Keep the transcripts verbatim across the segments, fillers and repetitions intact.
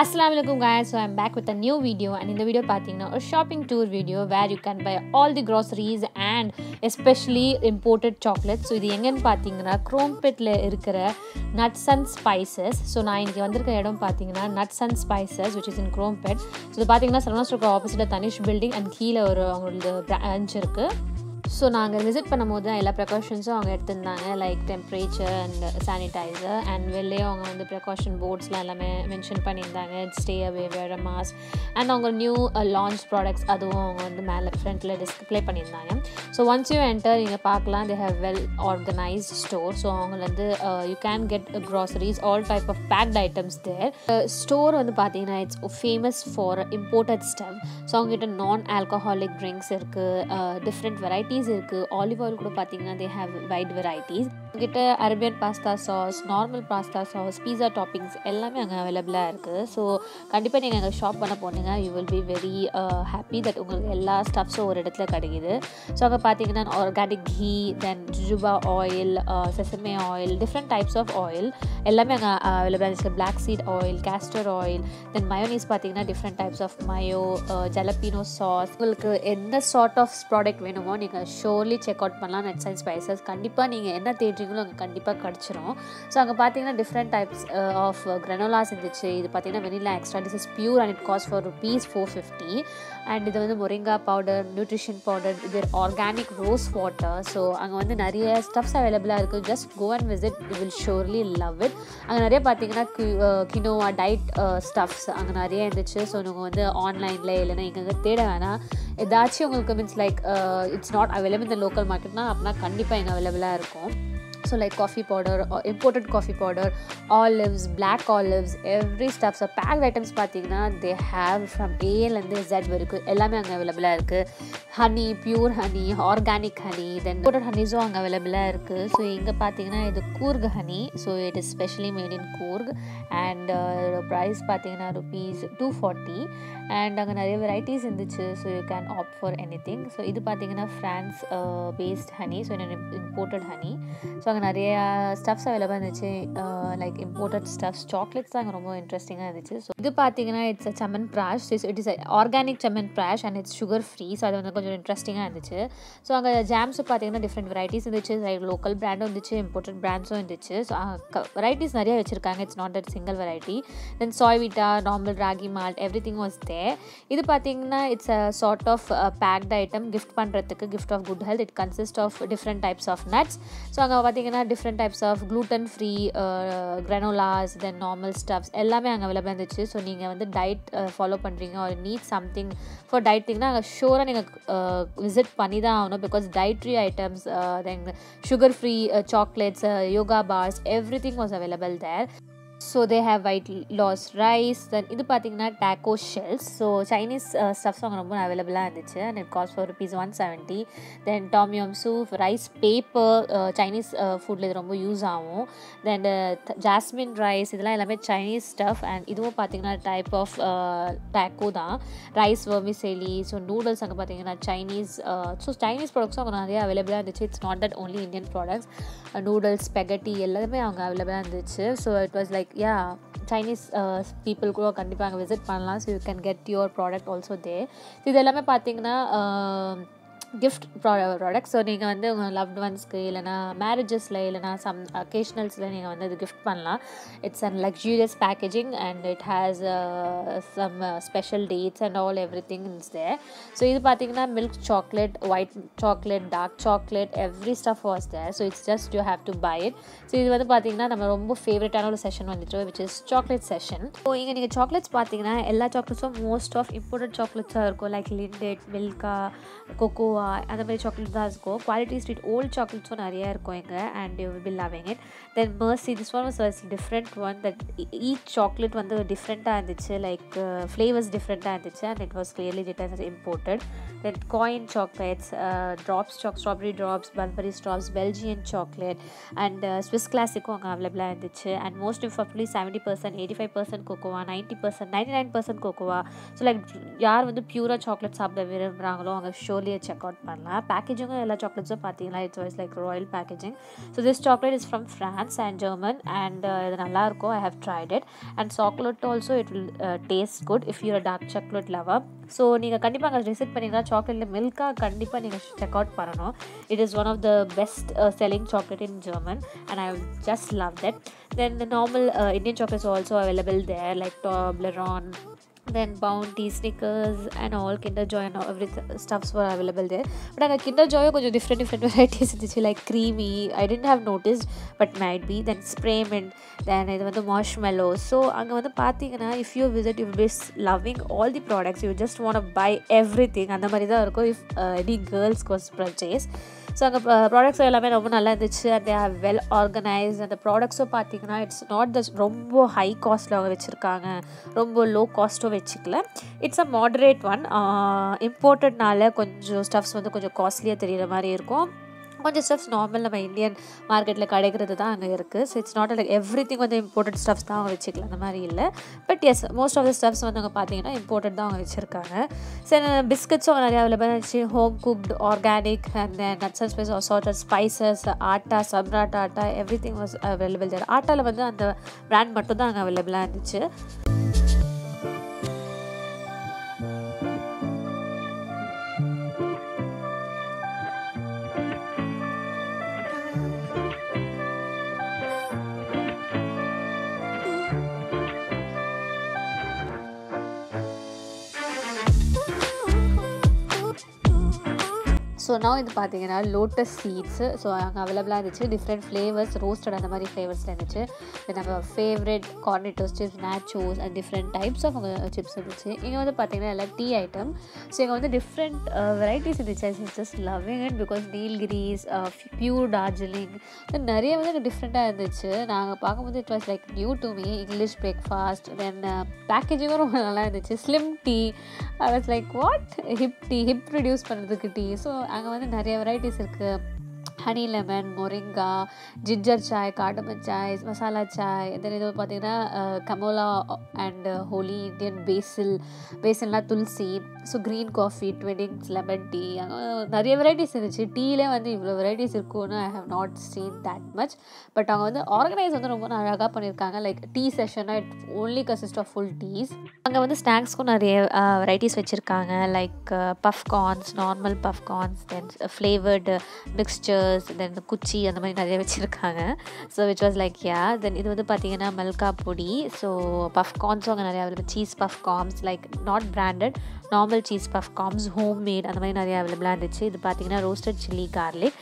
Assalamualaikum guys, so I'm back with a new video, and in the video pathina a shopping tour video where you can buy all the groceries and especially imported chocolates. So idu enga nu pathina Chromepet la irukra nuts and spices. So na inge vandirukka edam pathina nuts and spices which is in Chromepet. So idu pathina Sarvana Store opposite Tanishq building and keela oru avanga branch irukku. So naanga visit பண்ணும்போது எல்லா precautions-உம் அவங்க எடுத்துட்டாங்க, like temperature and sanitizer, and வெளியே அவங்க வந்து precaution boards-லாம் எல்லாமே mention பண்ணிருந்தாங்க, stay away, wear a mask, and அவங்க new launch products அதுவும் அவங்க வந்து மேலே front-ல display பண்ணிருந்தாங்க. So once you enter நீங்க பார்க்கலாம், they have well organized store. So அவங்க வந்து you can get groceries, all type of packed items there. The store வந்து பாத்தீங்கன்னா it's famous for imported stuff. So அவங்க கிட்ட non alcoholic drinks இருக்கு, different varieties இருக்கு. ஆலிவ் ஆயில் கூட பாத்தீங்கன்னா they have wide varieties. கிட்ட Arabian pasta sauce, normal pasta sauce, pizza toppings எல்லாமே அங்கே அவைலபிளாக இருக்குது. ஸோ கண்டிப்பாக நீங்கள் அங்கே ஷாப் பண்ண போனீங்க, you will be very happy that உங்களுக்கு எல்லா ஸ்டப்ஸும் ஒரு இடத்துல கிடைக்குது. ஸோ அங்கே பார்த்தீங்கன்னா organic ghee, then jojoba oil, sesame oil, different types of oil எல்லாமே அங்கே அவைலபிளாக இருக்குது. Black seed oil, castor oil, then mayonnaise பார்த்தீங்கன்னா different types of mayo, jalapeno sauce. உங்களுக்கு எந்த சார்ட் ஆஃப் ப்ராடக்ட் வேணுமோ நீங்கள் ஷோர்லி செக் அவுட் பண்ணலாம். நட்ஸ் அண்ட் ஸ்பைசஸ் கண்டிப்பாக நீங்கள் என்ன தேடி நீங்களும் அங்கே கண்டிப்பாக கிடச்சிரும். ஸோ அங்கே பார்த்தீங்கன்னா டிஃப்ரெண்ட் டைப்ஸ் ஆஃப் கிரனோலாஸ் இருந்துச்சு. இது பார்த்தீங்கன்னா vanilla extra, this is pure and it cost for rupees four fifty. And இது வந்து மொரிங்கா பவுடர், நியூட்ரிஷன் பவுடர், இது ஆர்கானிக் ரோஸ் வாட்டர். ஸோ அங்கே வந்து நிறைய ஸ்டப்ஸ் அவைலபிளாக இருக்குது. Just go and visit, you will surely love it. அங்கே நிறைய பார்த்தீங்கன்னா கினோவா டயட் ஸ்டப்ஸ் அங்கே நிறைய இருந்துச்சு. ஸோ நீங்கள் வந்து ஆன்லைனில் இல்லைன்னா எங்கெங்கே தேட வேணாம். ஏதாச்சும் உங்களுக்கு means like it's not available இந்த லோக்கல் மார்க்கெட்னா அப்படின்னா கண்டிப்பாக எங்கள் அவைலபிளாக இருக்கும். So like coffee powder, or imported coffee powder, olives, black olives, every stuff. So packed items pathina they have from A and Z varaiku ellame anga available ah irukku. Honey, pure honey, organic honey, then imported honey so anga available ah irukku. So inga pathina idu Coorg honey, so it is specially made in Coorg, and uh, price pathina rupees two forty, and anga nariya varieties irundhuchu. So you can opt for anything. So idu pathina France uh, based honey, so it is imported honey. So அங்கே நிறைய stuffs அவைலபிளாக இருந்துச்சு, like imported stuffs. Chocolates தான் அங்கே ரொம்ப இன்ட்ரெஸ்டிங்காக இருந்துச்சு. So இது பார்த்தீங்கன்னா it's chyawanprash, it is organic chyawanprash and it's sugar free. So அது வந்து கொஞ்சம் இன்ட்ரெஸ்டிங்காக இருந்துச்சு. ஸோ அங்கே ஜாம்ஸும் பார்த்தீங்கன்னா டிஃப்ரெண்ட் வெரைட்டிஸ் இருந்துச்சு, லைக் லோக்கல் பிராண்டும் இருந்துச்சு, இம்போர்ட்டட் பிராண்ட்ஸும் இருந்துச்சு. ஸோ வெரைட்டிஸ் நிறைய வச்சுருக்காங்க, it's not that single variety. Then சாய்விட்டா, normal ragi malt, everything was there. இது பார்த்தீங்கன்னா it's a sort of packed item gift பண்ணுறதுக்கு, gift of good health. It consist of different types of nuts. So அங்கே பார்த்தீங்கன்னா different types of gluten free கிரானோலாஸ், then normal stuffs எல்லாமே அங்கே அவைலபிளாக இருந்துச்சு. So நீங்கள் வந்து டயட் ஃபாலோ பண்ணுறீங்க ஒரு நீட் சம்திங் ஃபார் டயட் திங்னா அங்கே ஷோராக நீங்கள் விசிட் பண்ணி தான் ஆகணும். Because dietary items, then sugar free chocolates, yoga bars, everything was available there. So they have white lost rice, then idu pathina taco shells. So Chinese uh, stuffs anga romba available ah irundhuchu, and it cost for rupees one seventy. Then tom yum soup, rice paper, uh, Chinese uh, food la idu romba use aagum. Then uh, jasmine rice, idella ellame Chinese stuff. And idhu pathina type of uh, taco da, rice vermicelli, so noodles anga pathina Chinese uh, so Chinese products anga nariya available ah irundhuchu. It's not that only Indian products, uh, noodles, spaghetti ellame anga available ah irundhuchu. So it was like yeah, Chinese uh, people கூட கண்டிப்பாக visit பண்ணலாம். So you can get your product also there. So இது எல்லாமே பார்த்தீங்கன்னா gift product. So நீங்கள் வந்து உங்கள் loved ஒன்ஸ்க்கு இல்லைனா மேரேஜஸில் இல்லைனா சம் அக்கேஷனல்ஸில் நீங்கள் வந்து இது கிஃப்ட் பண்ணலாம். It's and luxurious packaging and it has some special dates and all everything is there. So இது பார்த்தீங்கன்னா milk chocolate, white chocolate, dark chocolate, every stuff was there. So it's just you have to buy it. So இது வந்து பார்த்தீங்கன்னா நம்ம ரொம்ப ஃபேவரட்டான ஒரு section வந்துட்டு, which is chocolate section. So இங்கே நீங்கள் சாக்லேட்ஸ் பார்த்தீங்கன்னா எல்லா சாக்லேட்ஸும் மோஸ்ட் ஆஃப் இம்போர்ட்டட் சாக்லேட்ஸாக இருக்கும், லைக் லிண்டட், மில்கா, கொக்கோ அந்த மாதிரி சாக்லேட் தான் இருக்கும். குவாலிட்டி ஸ்ட்ரீட் ஓல்ட் சாக்லேட்ஸும் நிறையா இருக்கும் இங்கே, and you will be loving it. Then Merci, this one was different one, that each chocolate வந்து டிஃப்ரெண்ட்டாக இருந்துச்சு, லைக் ஃப்ளேவர்ஸ் டிஃப்ரெண்ட்டாக இருந்துச்சு, and it was clearly it was imported. Then coin chocolates, drops choc strawberry drops, blueberry drops, Belgian chocolate, and Swiss கிளாஸிக்கும் அங்கே அவைலபிளாக இருந்துச்சு. And most importantly seventy percent eighty five percent cocoa, ninety percent ninety nine percent cocoa. So like யார் வந்து பியூராக chocolate சாப்பிட விரும்புகிறாங்களோ அவங்க ஷோர்லியை check out sort pannalam. Packaging ella chocolates pathina it's always like royal packaging. So this chocolate is from France and German and idu nalla irukum. I have tried it and chocolate also it will uh, taste good if you are a dark chocolate lover. So neenga kandipa anga research panninga chocolate la milk kandipa neenga check out pananum. It is one of the best uh, selling chocolate in German and I just love that. Then the normal uh, Indian chocolates are also available there like Toblerone, then Bounty, Snickers and all Kinder Joy and every stuffs were available there. But anga Kinder Joy konja different different varieties irundhuchu like creamy, I didn't have noticed but might be, then spray mint, then idu vandu marshmallow. So anga vandu pathina if you visit you will be loving all the products, you just want to buy everything andha mari da irukum if uh, any girls course purchase. So anga products ellame romba nalla irundhuchu and they are well organized and the products pathina it's not the romba high cost la vechirukanga, romba low cost வெச்சிக்கல it's a moderate one. இம்போர்ட்டட்னால கொஞ்சம் stuffs வந்து கொஞ்சம் காஸ்ட்லியாக தெரிகிற மாதிரி இருக்கும். கொஞ்சம் ஸ்டஃப்ஸ் நார்மல் நம்ம இந்தியன் மார்க்கெட்டில் கிடைக்கிறது தான் அங்கே இருக்குது. So it's not like everything வந்து இம்போர்ட்டட் ஸ்டஃப்ஸ் தான் அவங்க வச்சுக்கலாம் அந்த மாதிரி இல்லை. But yes most of the stuffs வந்து அவங்க பார்த்தீங்கன்னா இம்போர்ட்டட் தான் அவங்க வச்சுருக்காங்க. சரி பிஸ்கட்ஸும் அவங்க நிறையா அவைலபிளாக இருந்துச்சு. Home cooked, organic and nuts and spice assorted spices, atta, Samrat atta, everything was available there. ஆட்டாவில் வந்து அந்த பிராண்ட் மட்டும் தான் அங்கே அவைலபிளாக இருந்துச்சு. ஸோ நான் இது பார்த்தீங்கன்னா லோட்டஸ் சீட்ஸு ஸோ அங்கே அவைலபிளாக இருந்துச்சு. டிஃப்ரெண்ட் ஃப்ளேவர்ஸ் ரோஸ்டட் அந்த மாதிரி ஃப்ளேவர்ஸில் இருந்துச்சு. நம்ம favourite Cornitos chips, nachos and different types of chips இருந்துச்சு. இங்கே வந்து பார்த்தீங்கன்னா எல்லாம் டீ ஐட்டம். ஸோ இங்கே வந்து டிஃப்ரெண்ட் வெரைட்டிஸ் இருந்துச்சு. I is just loving it because Nilgiris, pure Darjeeling, நிறைய வந்து டிஃப்ரெண்ட்டாக இருந்துச்சு. நாங்கள் பார்க்கும்போது it was like new to me. English breakfast then பேக்கேஜிங்கும் ரொம்ப நல்லா இருந்துச்சு. Slim tea I was like what hip tea, hip reduce பண்ணுறதுக்கு டீ. ஸோ அங்கே வந்து நிறைய வெரைட்டிஸ் இருக்குது. Honey lemon, moringa, ginger chai, cardamom chai, masala chai, then இது பார்த்திங்கன்னா chamomile and holy, Indian basil, பேசில்னால் துளசி, so green coffee, Twinings, lemon tea, அங்கே நிறைய வெரைட்டிஸ் இருந்துச்சு. டீலே வந்து இவ்வளோ வெரைட்டிஸ் இருக்குன்னு I have not seen that much. But அவங்க வந்து ஆர்கனைஸ் வந்து ரொம்ப அழகாக பண்ணியிருக்காங்க. லைக் டீ செஷனாக it only consist of full teas. அங்கே வந்து ஸ்நாக்ஸ்க்கும் நிறைய வெரைட்டிஸ் வச்சுருக்காங்க. Like puffcorns, normal puffcorns, then flavoured mixture, then குச்சி அந்த மாதிரி நிறைய வச்சுருக்காங்க. So which was like yeah. Then இது வந்து பார்த்தீங்கன்னா மில்கா பொடி. ஸோ பஃப்கார்ன்ஸும் அங்கே நிறையா available. Cheese puffcorns like not branded, normal cheese puffcorns home made அந்த மாதிரி நிறையா அவைலபிளாக இருந்துச்சு. இது பார்த்தீங்கன்னா ரோஸ்டட் சில்லி கார்லிக்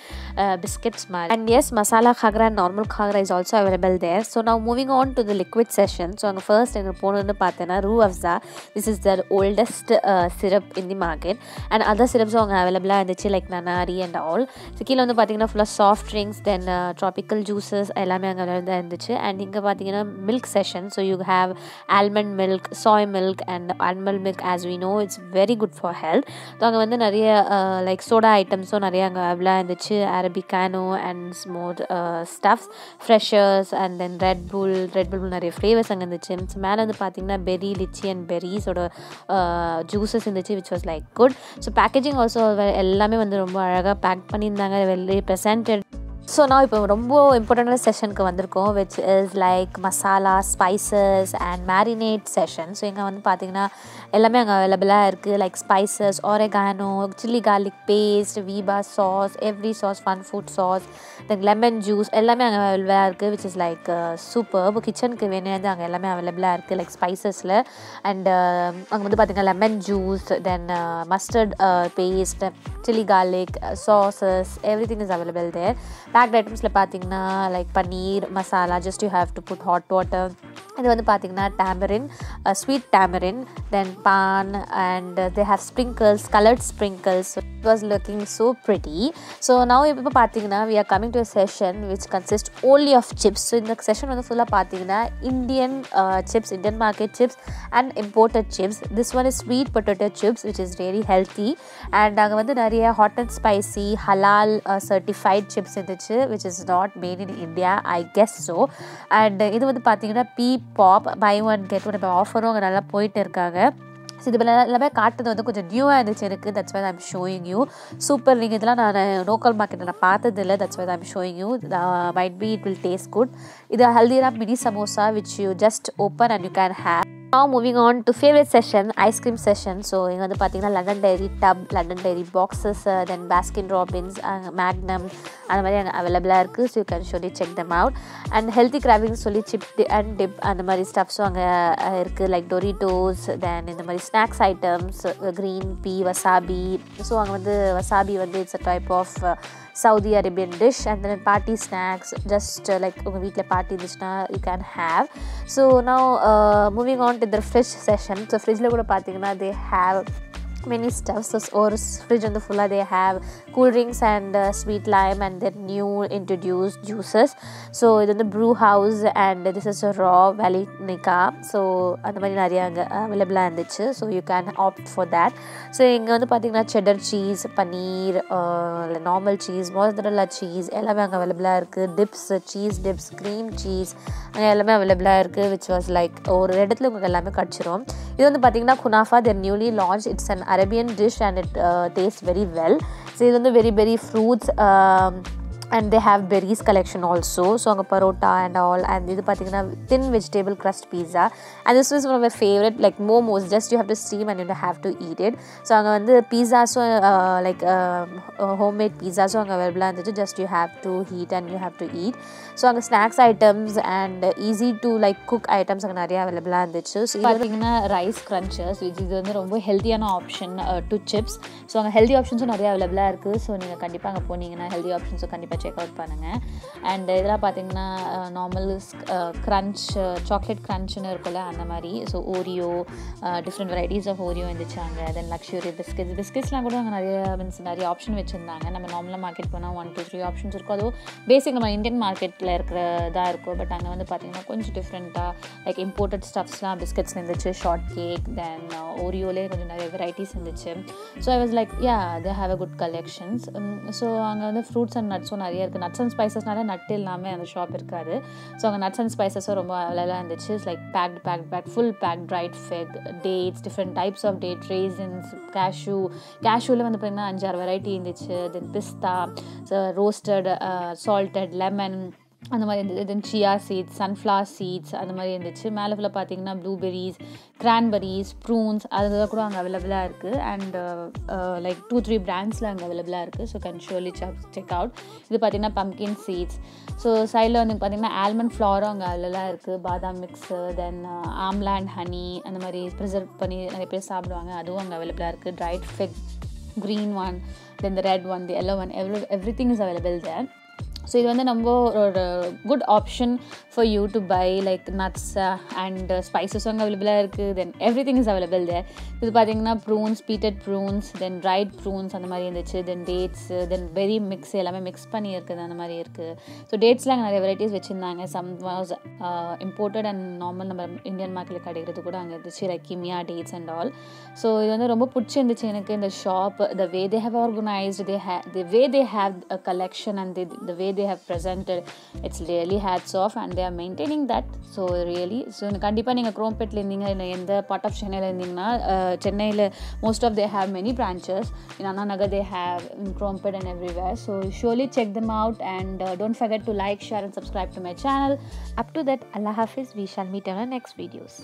பிஸ்கெட்ஸ் மாதிரி. And yes masala khakhra and normal khakhra is also available there. So now moving on to the liquid section. So அங்கே first எங்கள் போனதுன்னு பார்த்தீங்கன்னா Rooh Afza. This is the oldest syrup in the market and other சிரப்ஸும் அங்கே அவைலபிளாக இருந்துச்சு like nannari and all. So கீழே வந்து பார்த்தீங்கன்னா ஃபுல்லாக soft drinks then tropical juices எல்லாமே அங்கே தான் இருந்துச்சு. அண்ட் இங்கே பார்த்தீங்கன்னா milk section. So you have almond milk, soy milk and almond milk as we know it's very good for health. So அங்கே வந்து நிறைய லைக் சோடா ஐட்டம்ஸும் நிறைய அங்கே அவைலபிளாக இருந்துச்சு. அரபிக்கானோ அண்ட் ஸ்மோர் stuffs, freshers and then Red Bull, Red Bull நிறைய ஃப்ளேவர்ஸ் அங்கே இருந்துச்சு. ஸோ மேலே வந்து பார்த்தீங்கன்னா பெரி, லிச்சி அண்ட் பெரிஸோட ஜூஸஸ் இருந்துச்சு which was like good. So packaging also எல்லாமே வந்து ரொம்ப அழகாக பேக் பண்ணியிருந்தாங்க. Presented. So now இப்போ ரொம்ப இம்பார்ட்டண்டான செஷனுக்கு வந்திருக்கோம் which is like masala, spices and marinade section. So இங்கே வந்து பார்த்திங்கன்னா எல்லாமே அங்கே அவைலபிளாக இருக்குது. Like spices, oregano, chilli garlic paste, Veeba sauce, every sauce, fun food sauce, then lemon juice எல்லாமே அங்கே அவைலபிளாக இருக்குது which is like சூப்பர். கிச்சனுக்கு வேணும்னு அங்கே எல்லாமே அவைலபிளாக இருக்குது லைக் ஸ்பைசஸில். அண்ட் அங்கே வந்து பார்த்திங்கன்னா lemon juice, then mustard paste, chilli garlic sauces, everything is available there. Fact ஐட்டம்ஸில் பார்த்தீங்கன்னா like paneer masala, just you have to put hot water. இது வந்து பார்த்திங்கன்னா tamarind, sweet tamarind, then paan and they have sprinkles, coloured sprinkles. It was looking so pretty. So நான் இப்போ பார்த்தீங்கன்னா we are coming to a session which consist only of chips. So இந்த session வந்து ஃபுல்லாக பார்த்தீங்கன்னா Indian chips, Indian market chips and imported chips. This one is sweet potato chips which is very healthy. And அங்கே வந்து நிறைய hot and spicy ஹலால் certified chips இருந்துச்சு which is not made in India, I guess so. And uh, idu vandu pathina P pop buy one get one offer unga nalla poite irukanga. So this is cart that is new. That's why I'm showing you. Super, you can see local market. That's why I'm showing you. Uh, might be it will taste good. This is haldi mini samosa which you just open and you can have. Now moving on to favorite session, ice cream session. So you can see London Dairy tub, London Dairy boxes, uh, then Baskin Robbins, uh, Magnum, and available. So you can surely check them out. And healthy cravings, so chip and dip and stuff. So like Doritos, then in the snacks items, green pea, wasabi. So wasabi, it's a type of uh, Saudi Arabian dish, and then party snacks, just uh, like weekly party dish na you can have. So now uh, moving on to the fridge session. So fridge la kuda they have many stuffs. So or fridge on the full they have cool drinks and uh, sweet lime and their new introduced juices. So this is the Brew House and this is a Raw Valley nika. So and available, so you can opt for that. So inga vandu pathina cheddar cheese, paneer, uh, normal cheese, mozzarella cheese ellame available irukku. Dips, cheese dips, cream cheese ellame available irukku, which was like or edathula unga ellame kadichirum. Idu vandu pathina kunafa, their newly launched, it's an Arabian dish and it uh, tastes very well. So it's on very very fruits um, and they have berries collection also. So anga parota and all, and idu pathina thin vegetable crust pizza, and this was one of my favorite, like momos, just you have to steam and you have to eat it. So anga vandu pizza so uh, like uh, homemade pizza so anga available irundhuchu, just you have to heat and you have to eat. So anga snacks items and easy to like cook items anga nariya available irundhuchu. So pathina rice crunchers, which is vandu romba healthy ana option uh, to chips. So anga healthy options nariya available ah irukku. So neenga kandipa anga poningana healthy options kandipa check out பண்ணுங்க. And இதெல்லாம் பார்த்தீங்கன்னா normal crunch, chocolate க்ரன்ச்னு இருக்குல்ல அந்த மாதிரி. So Oreo, different varieties of Oreo இருந்துச்சாங்க. Then luxury biscuits, பிஸ்கெட்ஸ்லாம் கூட அங்கே நிறைய மீன்ஸ் நிறைய ஆப்ஷன் வச்சுருந்தாங்க. நம்ம நார்மலாக மார்க்கெட் போனால் ஒன் டூ த்ரீ ஆப்ஷன்ஸ் இருக்கும். அதுவும் பேசிக் நம்ம இந்தியன் மார்க்கெட்டில் இருக்கிறதாக இருக்கும். பட் அங்கே வந்து பார்த்தீங்கன்னா கொஞ்சம் டிஃப்ரெண்ட்டாக லைக் இம்போர்ட்டட் ஸ்டஃப்ஸ்லாம் பிஸ்கெட்ஸ் இருந்துச்சு, ஷார்ட் கேக், தென் ஓரியோலே கொஞ்சம் நிறைய வெரைட்டிஸ் இருந்துச்சு. So I was like yeah they have a good collections. So அங்கே வந்து ஃப்ரூட்ஸ் அண்ட் நட்ஸும் நிறைய இருக்குது. நட்ஸ் அண்ட் ஸ்பைசஸ்னால நட்டு இல்லாமல் அந்த ஷாப் இருக்காது. ஸோ அங்கே நட்ஸ் அண்ட் ஸ்பைசஸும் ரொம்ப அழகாக இருந்துச்சு. Like packed packed pack full packed dried fig dates, different types of date, raisins, cashew. கேஷ்யூவில் வந்து பார்த்திங்கன்னா அஞ்சாறு வெரைட்டி இருந்துச்சு. Then pista, roasted, salted, lemon அந்த மாதிரி இருந்தது. Then chia seeds, sunflower seeds அந்த மாதிரி இருந்துச்சு. மேலே ஃபுல்லாக பார்த்தீங்கன்னா ப்ளூபெரிஸ், கிரான்பெரிஸ், ப்ரூன்ஸ் அதுதான் கூட அங்கே அவைலபிளாக இருக்குது. அண்ட் லைக் டூ த்ரீ பிராண்ட்ஸில் அங்கே அவைலபிளாக இருக்குது. So can surely check out. இது பார்த்திங்கன்னா பம்கின் சீட்ஸ். ஸோ சைடில் வந்து பார்த்திங்கன்னா ஆல்மண்ட் ஃப்ளவரும் அங்கே அவைலபிளாக இருக்குது. பாதாம் mix, then amla and honey அந்த மாதிரி ப்ரிசர்வ் பண்ணி நிறைய பேர் சாப்பிடுவாங்க, அதுவும் அங்கே அவைலபிளாக இருக்குது. Dried fig, green one, then the red one, the yellow one, every everything is available there. So இது வந்து நம்ம ஒரு good option for you to buy like nuts and ஸ்பைசஸும் அங்கே அவைலபிளாக இருக்குது. Then everything is available there. இது பார்த்திங்கன்னா prunes, pitted prunes, then dried prunes அந்த மாதிரி இருந்துச்சு. Then dates, then berry mix எல்லாமே மிக்ஸ் பண்ணி இருக்குது அந்த மாதிரி இருக்குது. ஸோ டேட்ஸில் அங்கே நிறைய வெரைட்டிஸ் வச்சுருந்தாங்க. Some was imported and normal நம்ம இந்தியன் மார்க்கெட்டில் கிடைக்கிறது கூட அங்கே இருந்துச்சு, like Kimia dates and all. So இது வந்து ரொம்ப பிடிச்சிருந்துச்சு எனக்கு இந்த shop. The way they have organised, they hey the way they have a collection and the way they have presented, it's really hats off, and they are maintaining that. So really, so kandipa neenga Chromepet la irninga illa endha part of Chennai la irninga Chennai la most of they have many branches in Anna Nagar, they have in Chromepet and everywhere. So surely check them out, and uh, don't forget to like, share and subscribe to my channel. Up to that, Allah Hafiz. We shall meet in our next videos.